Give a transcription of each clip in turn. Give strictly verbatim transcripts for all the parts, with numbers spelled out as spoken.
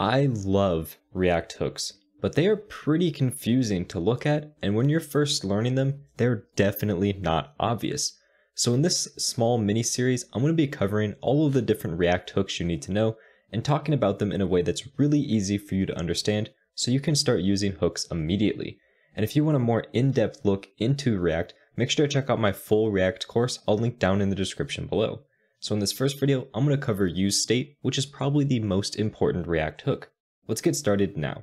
I love React hooks, but they are pretty confusing to look at, and when you're first learning them, they're definitely not obvious. So in this small mini series, I'm going to be covering all of the different React hooks you need to know and talking about them in a way that's really easy for you to understand so you can start using hooks immediately. And if you want a more in-depth look into React, make sure to check out my full React course. I'll link down in the description below. So in this first video, I'm going to cover useState, which is probably the most important React hook. Let's get started now.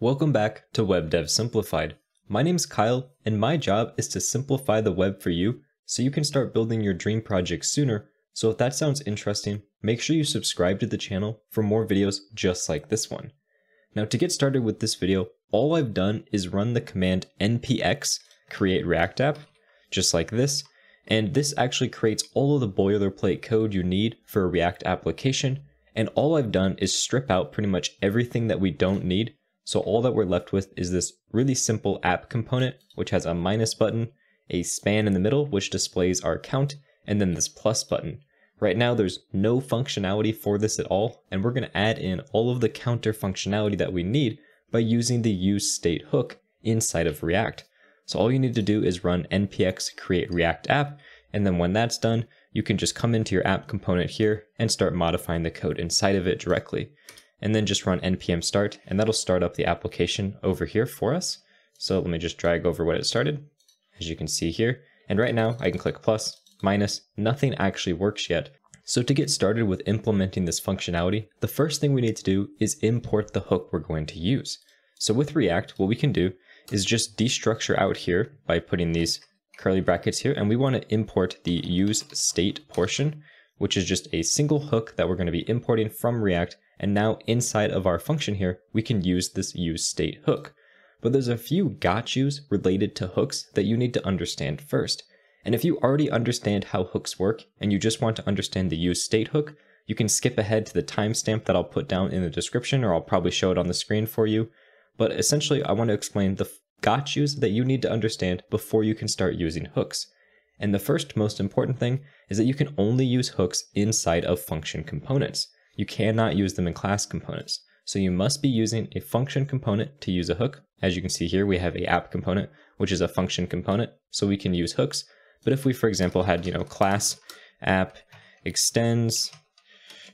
Welcome back to Web Dev Simplified. My name's Kyle, and my job is to simplify the web for you so you can start building your dream project sooner. So if that sounds interesting, make sure you subscribe to the channel for more videos just like this one. Now to get started with this video, all I've done is run the command npx create-react-app, just like this, and this actually creates all of the boilerplate code you need for a React application, and all I've done is strip out pretty much everything that we don't need, so all that we're left with is this really simple app component, which has a minus button, a span in the middle, which displays our count, and then this plus button. Right now, there's no functionality for this at all, and we're going to add in all of the counter functionality that we need by using the useState hook inside of React. So all you need to do is run npx create-react-app, and then when that's done, you can just come into your app component here and start modifying the code inside of it directly. And then just run npm start, and that'll start up the application over here for us. So let me just drag over what it started, as you can see here. And right now, I can click plus, minus, nothing actually works yet. So to get started with implementing this functionality, the first thing we need to do is import the hook we're going to use. So with React, what we can do is just destructure out here by putting these curly brackets here, and we want to import the useState portion, which is just a single hook that we're going to be importing from React, and now inside of our function here, we can use this useState hook. But there's a few gotchas related to hooks that you need to understand first. And if you already understand how hooks work and you just want to understand the useState hook, you can skip ahead to the timestamp that I'll put down in the description, or I'll probably show it on the screen for you. But essentially, I want to explain the gotchas that you need to understand before you can start using hooks. And the first most important thing is that you can only use hooks inside of function components. You cannot use them in class components. So you must be using a function component to use a hook. As you can see here, we have a app component, which is a function component, so we can use hooks. But if we, for example, had, you know, class app extends,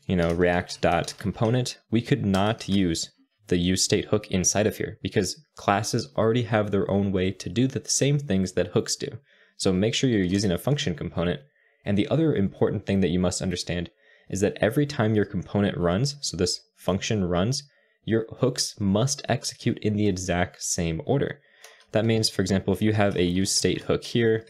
you know, react.component, we could not use the useState hook inside of here because classes already have their own way to do the same things that hooks do. So make sure you're using a function component. And the other important thing that you must understand is that every time your component runs, so this function runs, your hooks must execute in the exact same order. That means, for example, if you have a useState hook here,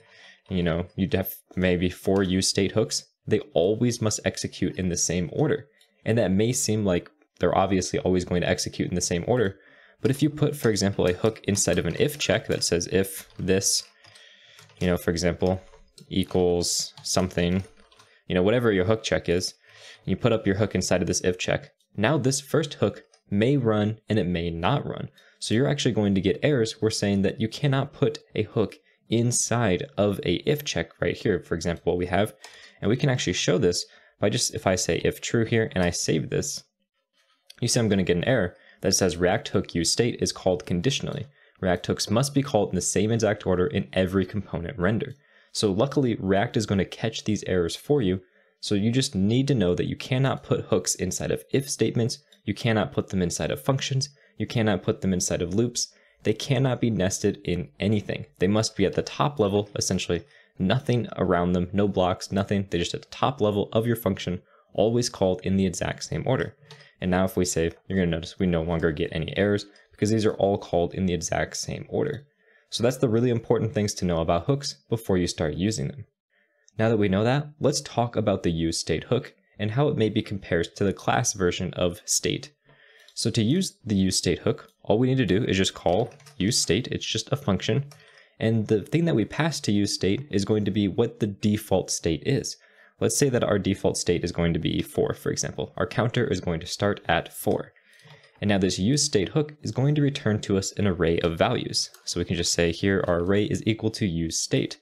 you know, you'd have maybe four useState hooks, they always must execute in the same order. And that may seem like they're obviously always going to execute in the same order, but if you put, for example, a hook inside of an if check that says if this, you know, for example, equals something, you know, whatever your hook check is, you put up your hook inside of this if check, now this first hook may run and it may not run. So you're actually going to get errors. We're saying that you cannot put a hook inside of a if check right here, for example, what we have, and we can actually show this by just, if I say if true here and I save this, you see I'm going to get an error that says React hook useState is called conditionally. React hooks must be called in the same exact order in every component render. So luckily React is going to catch these errors for you. So you just need to know that you cannot put hooks inside of if statements, you cannot put them inside of functions, you cannot put them inside of loops. They cannot be nested in anything. They must be at the top level, essentially nothing around them, no blocks, nothing. They're just at the top level of your function, always called in the exact same order. And now if we save, you're going to notice we no longer get any errors because these are all called in the exact same order. So that's the really important things to know about hooks before you start using them. Now that we know that, let's talk about the useState hook and how it maybe compares to the class version of state. So to use the useState hook, all we need to do is just call useState. It's just a function. And the thing that we pass to useState is going to be what the default state is. Let's say that our default state is going to be four, for example. Our counter is going to start at four. And now this useState hook is going to return to us an array of values. So we can just say here our array is equal to useState.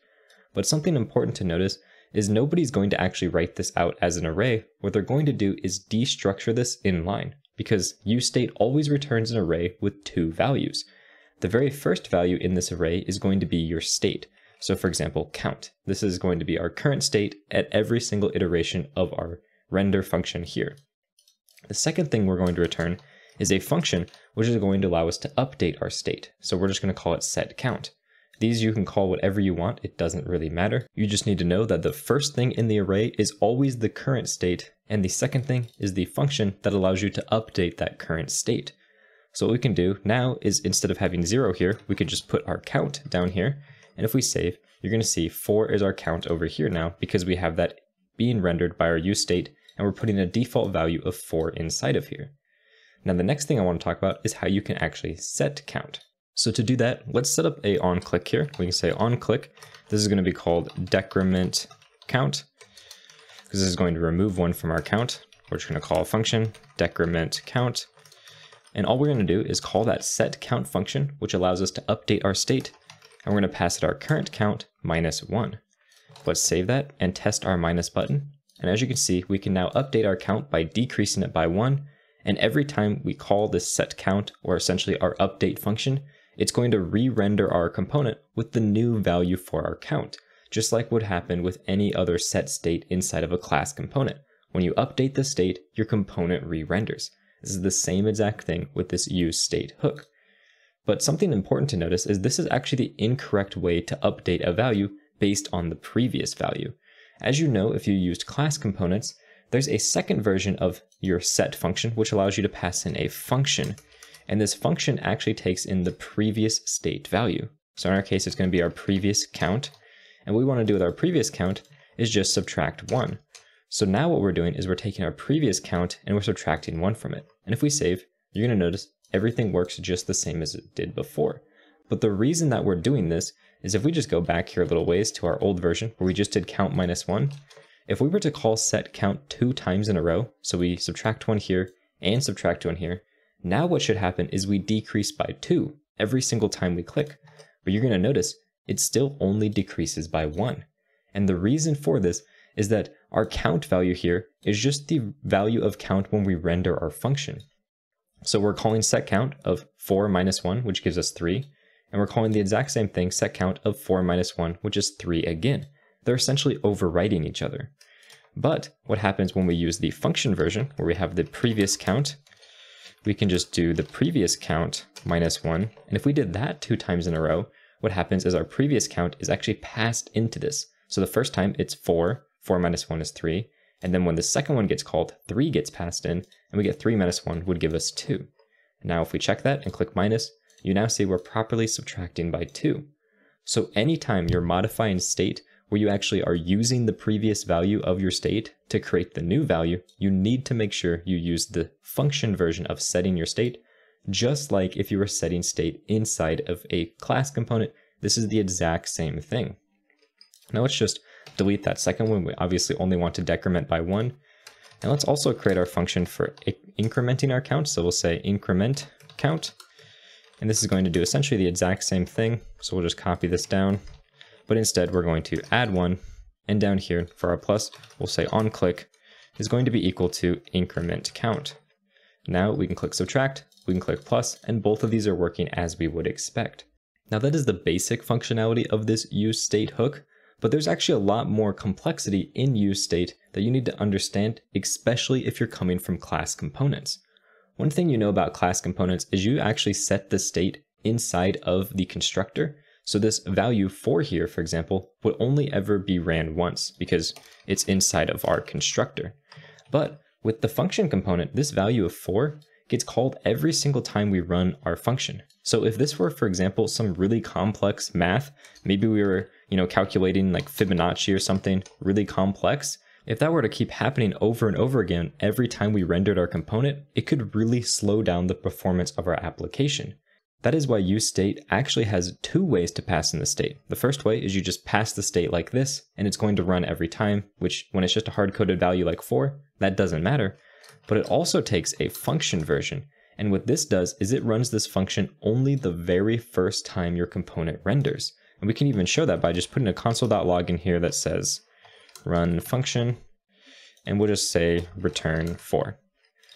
But something important to notice is nobody's going to actually write this out as an array. What they're going to do is destructure this inline, because useState always returns an array with two values. The very first value in this array is going to be your state. So for example, count. This is going to be our current state at every single iteration of our render function here. The second thing we're going to return is a function which is going to allow us to update our state. So we're just going to call it setCount. These you can call whatever you want, it doesn't really matter. You just need to know that the first thing in the array is always the current state, and the second thing is the function that allows you to update that current state. So what we can do now is, instead of having zero here, we can just put our count down here, and if we save, you're going to see four is our count over here now, because we have that being rendered by our useState, and we're putting a default value of four inside of here. Now the next thing I want to talk about is how you can actually set count. So to do that, let's set up a onClick here. We can say onClick. This is going to be called decrement count, because this is going to remove one from our count. We're just going to call a function decrement count. And all we're going to do is call that set count function, which allows us to update our state. And we're going to pass it our current count minus one. Let's save that and test our minus button. And as you can see, we can now update our count by decreasing it by one. And every time we call this set count, or essentially our update function, it's going to re-render our component with the new value for our count, just like would happen with any other set state inside of a class component. When you update the state, your component re-renders. This is the same exact thing with this useState hook. But something important to notice is this is actually the incorrect way to update a value based on the previous value. As you know, if you used class components, there's a second version of your set function, which allows you to pass in a function. And this function actually takes in the previous state value. So in our case, it's going to be our previous count. And what we want to do with our previous count is just subtract one. So now what we're doing is we're taking our previous count and we're subtracting one from it. And if we save, you're going to notice everything works just the same as it did before. But the reason that we're doing this is if we just go back here a little ways to our old version where we just did count minus one, if we were to call set count two times in a row, so we subtract one here and subtract one here, now what should happen is we decrease by two every single time we click, but you're going to notice it still only decreases by one. And the reason for this is that our count value here is just the value of count when we render our function. So we're calling set count of four minus one, which gives us three, and we're calling the exact same thing, set count of four minus one, which is three again. They're essentially overwriting each other. But what happens when we use the function version, where we have the previous count, we can just do the previous count minus one. And if we did that two times in a row, what happens is our previous count is actually passed into this. So the first time it's four, four minus one is three. And then when the second one gets called, three gets passed in, and we get three minus one would give us two. Now if we check that and click minus, you now see we're properly subtracting by two. So anytime you're modifying state where you actually are using the previous value of your state to create the new value, you need to make sure you use the function version of setting your state, just like if you were setting state inside of a class component. This is the exact same thing. Now let's just delete that second one. We obviously only want to decrement by one. And let's also create our function for incrementing our count. So we'll say increment count. And this is going to do essentially the exact same thing. So we'll just copy this down. But instead we're going to add one, and down here for our plus, we'll say onClick is going to be equal to increment count. Now we can click subtract, we can click plus, and both of these are working as we would expect. Now that is the basic functionality of this useState hook, but there's actually a lot more complexity in useState that you need to understand, especially if you're coming from class components. One thing you know about class components is you actually set the state inside of the constructor. So this value four here, for example, would only ever be ran once because it's inside of our constructor. But with the function component, this value of four gets called every single time we run our function. So if this were, for example, some really complex math, maybe we were, you know, calculating like Fibonacci or something really complex, if that were to keep happening over and over again every time we rendered our component, it could really slow down the performance of our application. That is why useState actually has two ways to pass in the state. The first way is you just pass the state like this, and it's going to run every time, which when it's just a hard-coded value like four, that doesn't matter. But it also takes a function version, and what this does is it runs this function only the very first time your component renders. And we can even show that by just putting a console dot log in here that says run function, and we'll just say return four.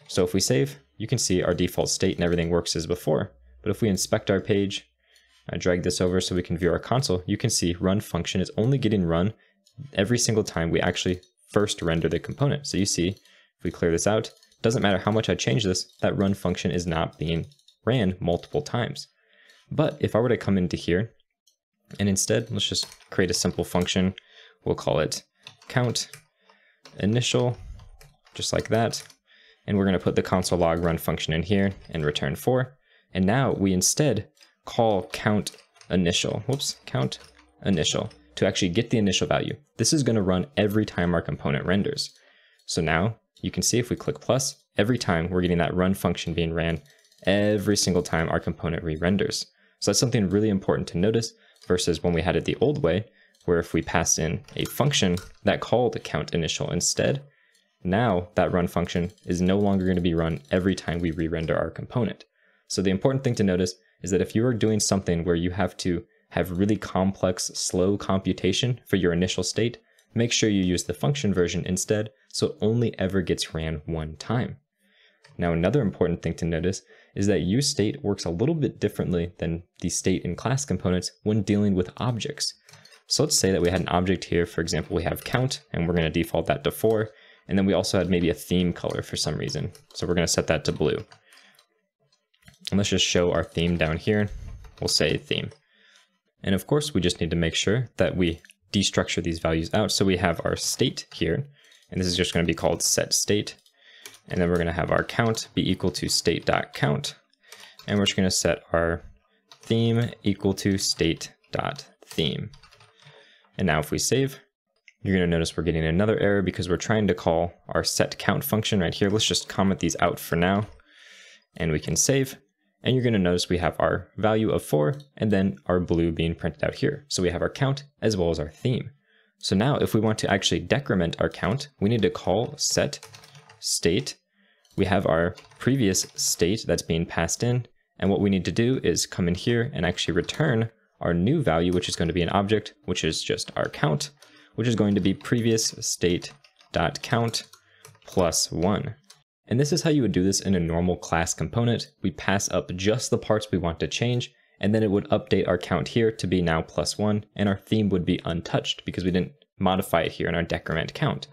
So if we save, you can see our default state and everything works as before. But if we inspect our page, I drag this over so we can view our console, you can see run function is only getting run every single time we actually first render the component. So you see, if we clear this out, doesn't matter how much I change this, that run function is not being ran multiple times. But if I were to come into here, and instead, let's just create a simple function. We'll call it count initial, just like that. And we're going to put the console log run function in here and return four. And now we instead call count initial, whoops, count initial to actually get the initial value. This is going to run every time our component renders. So now you can see if we click plus, every time we're getting that run function being ran every single time our component re-renders. So that's something really important to notice versus when we had it the old way, where if we passed in a function that called count initial instead, now that run function is no longer going to be run every time we re-render our component. So the important thing to notice is that if you are doing something where you have to have really complex, slow computation for your initial state, make sure you use the function version instead, so it only ever gets ran one time. Now, another important thing to notice is that useState works a little bit differently than the state and class components when dealing with objects. So let's say that we had an object here, for example, we have count, and we're going to default that to four, and then we also had maybe a theme color for some reason, so we're going to set that to blue. And let's just show our theme down here, we'll say theme. And of course, we just need to make sure that we destructure these values out. So we have our state here, and this is just going to be called set state. And then we're going to have our count be equal to state.count. And we're just going to set our theme equal to state.theme. And now if we save, you're going to notice we're getting another error because we're trying to call our set count function right here. Let's just comment these out for now. And we can save. And you're going to notice we have our value of four and then our blue being printed out here. So we have our count as well as our theme. So now if we want to actually decrement our count, we need to call set state. We have our previous state that's being passed in. And what we need to do is come in here and actually return our new value, which is going to be an object, which is just our count, which is going to be previous state dot count plus one. And this is how you would do this in a normal class component. We pass up just the parts we want to change, and then it would update our count here to be now plus one, and our theme would be untouched because we didn't modify it here in our decrement count.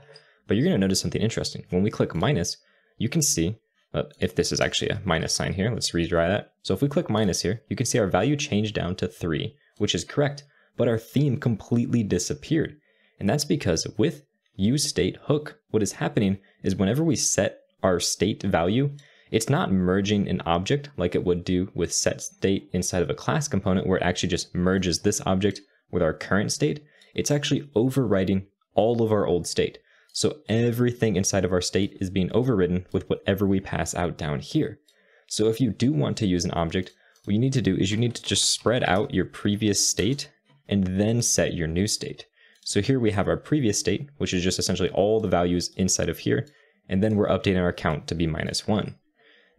But you're going to notice something interesting. When we click minus, you can see, uh, if this is actually a minus sign here, let's retry that. So if we click minus here, you can see our value changed down to three, which is correct, but our theme completely disappeared. And that's because with useState hook, what is happening is whenever we set our state value, it's not merging an object like it would do with set state inside of a class component where it actually just merges this object with our current state. It's actually overwriting all of our old state. So everything inside of our state is being overridden with whatever we pass out down here. So if you do want to use an object, what you need to do is you need to just spread out your previous state and then set your new state. So here we have our previous state, which is just essentially all the values inside of here. And then we're updating our count to be minus one.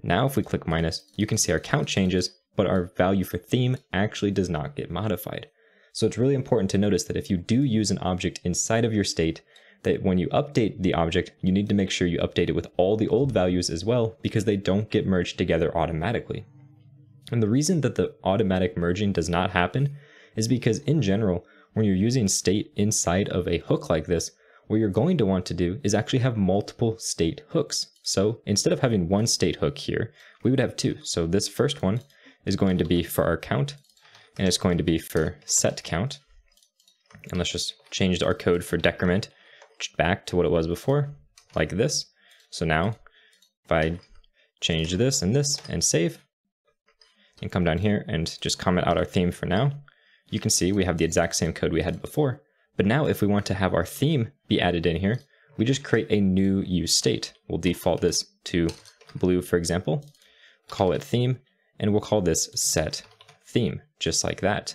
Now, if we click minus, you can see our count changes, but our value for theme actually does not get modified. So it's really important to notice that if you do use an object inside of your state, that when you update the object, you need to make sure you update it with all the old values as well, because they don't get merged together automatically. And the reason that the automatic merging does not happen is because in general, when you're using state inside of a hook like this, what you're going to want to do is actually have multiple state hooks. So instead of having one state hook here, we would have two. So this first one is going to be for our count, and it's going to be for set count. And let's just change our code for decrement back to what it was before, like this. So now if I change this and this and save and come down here and just comment out our theme for now, you can see we have the exact same code we had before. But now if we want to have our theme be added in here, we just create a new useState. We'll default this to blue, for example, call it theme, and we'll call this set theme, just like that.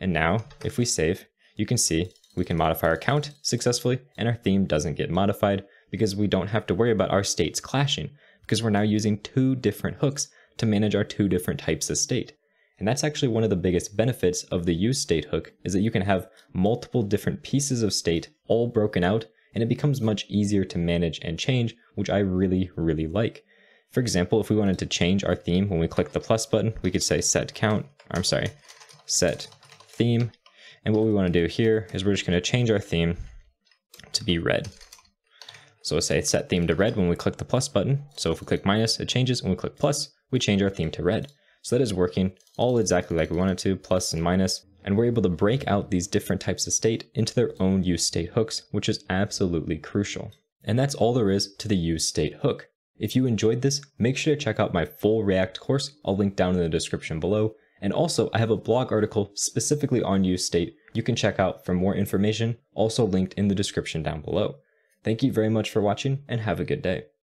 And now if we save, you can see we can modify our count successfully and our theme doesn't get modified because we don't have to worry about our states clashing because we're now using two different hooks to manage our two different types of state. And that's actually one of the biggest benefits of the useState hook is that you can have multiple different pieces of state all broken out and it becomes much easier to manage and change, which I really, really like. For example, if we wanted to change our theme when we click the plus button, we could say set count, or I'm sorry, set theme. And what we want to do here is we're just going to change our theme to be red. So we'll say set theme to red when we click the plus button. So if we click minus, it changes. When we click plus, we change our theme to red. So that is working all exactly like we wanted to, plus and minus. And we're able to break out these different types of state into their own useState hooks, which is absolutely crucial. And that's all there is to the useState hook. If you enjoyed this, make sure to check out my full React course. I'll link down in the description below. And also, I have a blog article specifically on useState you can check out for more information, also linked in the description down below. Thank you very much for watching, and have a good day.